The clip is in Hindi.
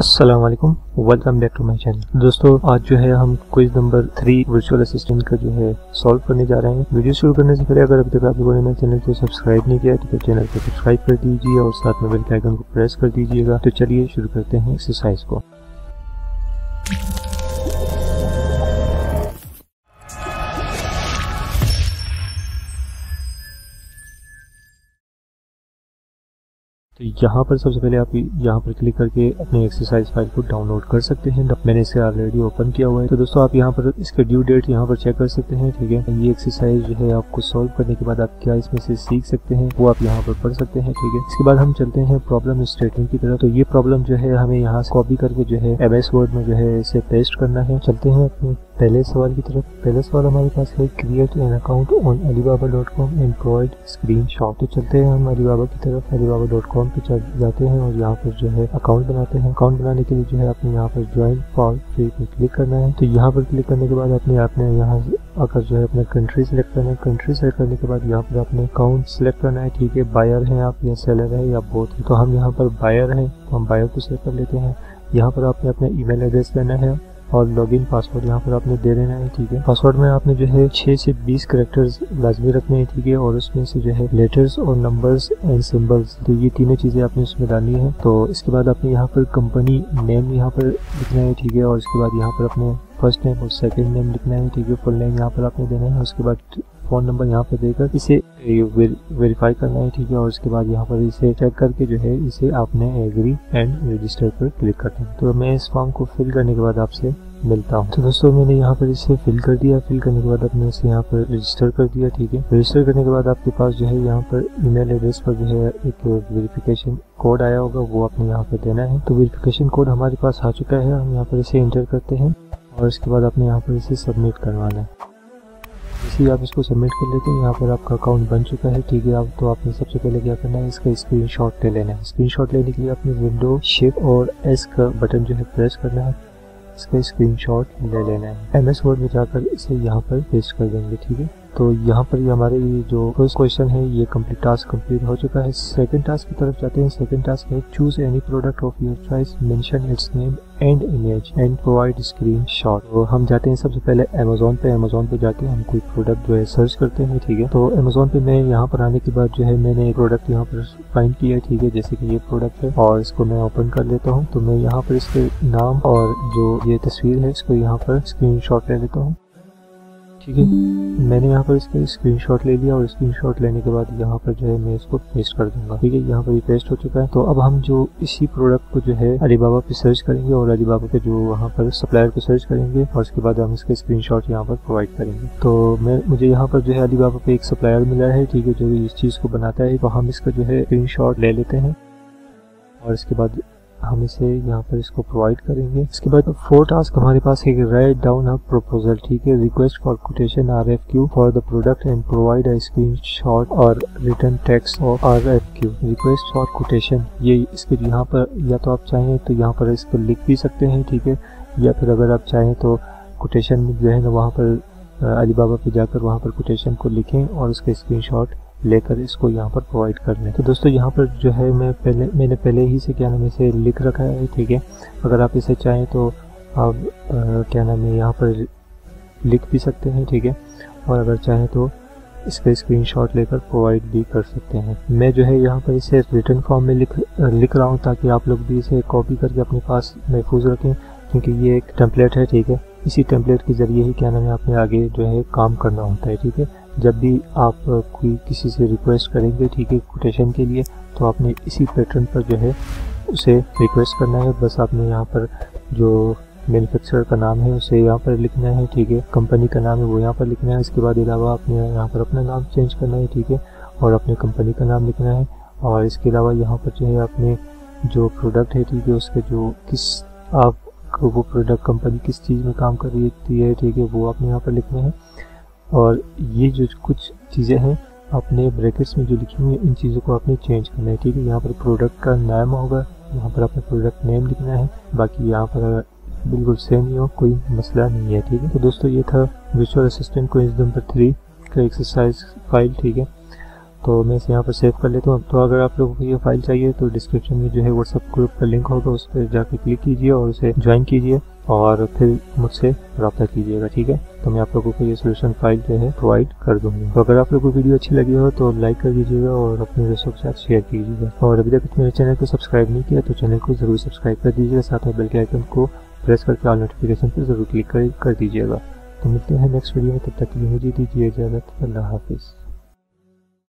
अस्सलाम वालेकुम, welcome back to my channel. दोस्तों, आज जो है हम क्विज नंबर 3 वर्चुअल असिस्टेंट का जो है सॉल्व करने जा रहे हैं। वीडियो शुरू करने से पहले अगर अब तक आप लोगों ने मेरे चैनल को सब्सक्राइब नहीं किया तो चैनल को सब्सक्राइब कर दीजिए और साथ में बेल के आइकन को प्रेस कर दीजिएगा। तो चलिए शुरू करते हैं एक्सरसाइज को। तो यहाँ पर सबसे पहले आप यहाँ पर क्लिक करके अपने एक्सरसाइज फाइल को डाउनलोड कर सकते हैं। मैंने इसे ऑलरेडी ओपन किया हुआ है। तो दोस्तों, आप यहाँ पर इसका ड्यू डेट यहाँ पर चेक कर सकते हैं। ठीक है, ये एक्सरसाइज जो है आपको सॉल्व करने के बाद आप क्या इसमें से सीख सकते हैं वो आप यहाँ पर पढ़ सकते हैं। ठीक है, इसके बाद हम चलते हैं प्रॉब्लम स्टेटमेंट की तरफ। तो ये प्रॉब्लम जो है हमें यहाँ से कॉपी करके जो है MS वर्ड में जो है इसे पेस्ट करना है। चलते हैं अपने पहले सवाल की तरफ। पहला सवाल हमारे पास है create an account on alibaba.com and provide screenshot. तो चलते हैं हम alibaba की तरफ, alibaba.com पे जाते हैं और यहाँ पर जो है अकाउंट बनाते हैं। अकाउंट बनाने के लिए जो है आपने यहाँ पर ज्वाइन फॉर फ्री पे क्लिक करना है। तो यहाँ पर क्लिक करने के बाद आपने यहाँ आकर जो है अपना कंट्री सेलेक्ट करना है। कंट्री सेलेक्ट करने के बाद यहाँ पर आपने अकाउंट सेलेक्ट करना है। ठीक है, बायर है आप या सेलर है या बोथ है। तो हम यहाँ पर बायर है तो हम बायर को सेलेक्ट कर लेते हैं। यहाँ पर आपने अपना ईमेल एड्रेस देना है और लॉगिन पासवर्ड यहाँ पर आपने दे देना है। ठीक है, पासवर्ड में आपने जो है 6 से 20 करेक्टर्स लाजमी रखने हैं। ठीक है, और उसमें से जो है लेटर्स और नंबर्स एंड सिंबल्स, तो ये तीनों चीज़ें आपने उसमें डालनी है। तो इसके बाद आपने यहाँ पर कंपनी नेम यहाँ पर लिखना है। ठीक है, और इसके बाद यहाँ पर अपने फर्स्ट नेम और सेकंड नेम लिखना है। ठीक है, फुल नेम यहाँ पर आपने देना है। उसके बाद फ़ोन नंबर यहाँ पर देकर इसे वेरीफाई करना है। ठीक है, और इसके बाद यहाँ पर इसे चेक करके जो है इसे आपने एग्री एंड रजिस्टर पर क्लिक करना है। तो मैं इस फॉर्म को फिल करने के बाद आपसे मिलता हूँ। तो दोस्तों, मैंने यहाँ पर इसे फिल कर दिया। फिल करने के बाद आपने इसे यहाँ पर रजिस्टर कर दिया। ठीक है, रजिस्टर करने के बाद आपके पास जो है यहाँ पर ईमेल एड्रेस पर जो है एक वेरिफिकेशन कोड आया होगा, वो आपने यहाँ पर देना है। तो वेरिफिकेशन कोड हमारे पास आ चुका है, हम यहाँ पर इसे एंटर करते हैं और इसके बाद आपने यहाँ पर इसे सबमिट करवाना है। इसी आप इसको सबमिट कर लेते हैं। यहाँ पर आपका अकाउंट बन चुका है। ठीक है, आप तो आपने सबसे पहले क्या करना है, इसका स्क्रीनशॉट ले लेना है। स्क्रीनशॉट लेने के लिए आपने विंडो शिफ्ट और एस का बटन जो है प्रेस करना है। इसका स्क्रीनशॉट ले लेना है। MS वर्ड में जाकर इसे यहाँ पर पेस्ट कर देंगे। ठीक है, तो यहाँ पर ये हमारे जो फर्स्ट क्वेश्चन है ये कंप्लीट टास्क कंप्लीट हो चुका है। सेकंड टास्क की तरफ जाते हैं। सेकंड टास्क है choose any product of your choice, mention its name and image and provide screenshot. तो हम जाते हैं सबसे पहले Amazon पे जाके हम कोई प्रोडक्ट जो है सर्च करते हैं। ठीक है, तो Amazon पे मैं यहाँ पर आने के बाद जो है मैंने प्रोडक्ट यहाँ पर फाइंड किया। ठीक है, जैसे कि ये प्रोडक्ट है और इसको मैं ओपन कर लेता हूँ। तो मैं यहाँ पर इसके नाम और जो ये तस्वीर है इसको यहाँ पर स्क्रीनशॉट ले लेता हूँ। ठीक है, मैंने यहाँ पर इसका स्क्रीनशॉट ले लिया और स्क्रीनशॉट लेने के बाद यहाँ पर जो है मैं इसको पेस्ट कर दूंगा। ठीक है, यहाँ पर ये पेस्ट हो चुका है। तो अब हम जो इसी प्रोडक्ट को जो है Alibaba पे सर्च करेंगे और Alibaba के जो वहाँ पर सप्लायर को सर्च करेंगे और उसके बाद हम इसका स्क्रीनशॉट यहाँ पर प्रोवाइड करेंगे। तो मुझे यहाँ पर जो है Alibaba पे एक सप्लायर मिला है। ठीक है, जो इस चीज़ को बनाता है। तो हम इसका जो है स्क्रीनशॉट ले लेते हैं और इसके बाद हम इसे यहाँ पर इसको प्रोवाइड करेंगे। इसके बाद 4 टास्क हमारे पास है, राइट डाउन अ प्रपोजल। ठीक है, request for quotation RFQ for the product and provide a screenshot और return text of RFQ। Request for quotation, ये इसके यहाँ पर या तो आप चाहें तो यहाँ पर इसको लिख भी सकते हैं। ठीक है, या फिर अगर आप चाहें तो कोटेशन में जो है ना वहाँ पर Alibaba पे जाकर वहाँ पर कोटेशन को लिखें और उसका स्क्रीनशॉट लेकर इसको यहाँ पर प्रोवाइड कर लें। तो दोस्तों, यहाँ पर जो है मैंने पहले ही से क्या नाम इसे लिख रखा है। ठीक है, अगर आप इसे चाहें तो आप क्या नाम है यहाँ पर लिख भी सकते हैं। ठीक है, और अगर चाहें तो इसका स्क्रीनशॉट लेकर प्रोवाइड भी कर सकते हैं। मैं जो है यहाँ पर इसे रिटर्न फॉर्म में लिख रहा हूँ ताकि आप लोग भी इसे कॉपी करके अपने पास महफूज रखें, क्योंकि ये एक टेम्पलेट है। ठीक है, इसी टेम्पलेट के ज़रिए ही क्या नाम है आपने आगे जो है काम करना होता है। ठीक है, जब भी आप कोई किसी से रिक्वेस्ट करेंगे, ठीक है, कोटेशन के लिए, तो आपने इसी पैटर्न पर जो है उसे रिक्वेस्ट करना है। बस आपने यहाँ पर जो मैन्युफैक्चरर का नाम है उसे यहाँ पर लिखना है। ठीक है, कंपनी का नाम है वो यहाँ पर लिखना है। इसके बाद अलावा आपने यहाँ पर अपना नाम चेंज करना है। ठीक है, और अपने कंपनी का नाम लिखना है। और इसके अलावा यहाँ पर जो है आपने जो प्रोडक्ट है, ठीक है, उसके जो किस आप वो प्रोडक्ट कंपनी किस चीज़ में काम कर रही है, ठीक है, वो आपने यहाँ पर लिखना है। और ये जो कुछ चीज़ें हैं आपने ब्रैकेट्स में जो लिखी हुई हैं इन चीज़ों को आपने चेंज करना है। ठीक है, यहाँ पर प्रोडक्ट का नाम होगा, यहाँ पर आपने प्रोडक्ट नेम लिखना है, बाकी यहाँ पर बिल्कुल सेम ही हो, कोई मसला नहीं है। ठीक है, तो दोस्तों, ये था वर्चुअल असिस्टेंट क्विज नंबर 3 का एक्सरसाइज फाइल। ठीक है, तो मैं इसे यहाँ पर सेव कर लेता हूँ। तो अगर आप लोगों को ये फाइल चाहिए तो डिस्क्रिप्शन में जो है व्हाट्सएप ग्रुप का लिंक होगा, उस पर जाके क्लिक कीजिए और उसे ज्वाइन कीजिए और फिर मुझसे रब्ता कीजिएगा, ठीक है। तो मैं आप लोगों को ये सोल्यूशन फाइल जो है प्रोवाइड कर दूंगा। तो अगर आप लोगों को वीडियो अच्छी लगी हो तो लाइक कर दीजिएगा और अपने दोस्तों के साथ शेयर कीजिएगा। और अभी तक मेरे चैनल को सब्सक्राइब नहीं किया तो चैनल को जरूर सब्सक्राइब कर दीजिएगा, साथ में बेल के आइकन को प्रेस करके ऑल नोटिफिकेशन पर जरूर क्लिक कर दीजिएगा। तो मिलते हैं नेक्स्ट वीडियो में, तब तक के लिए मुझे दीजिए इजाज़त। अल्लाह हाफिज़।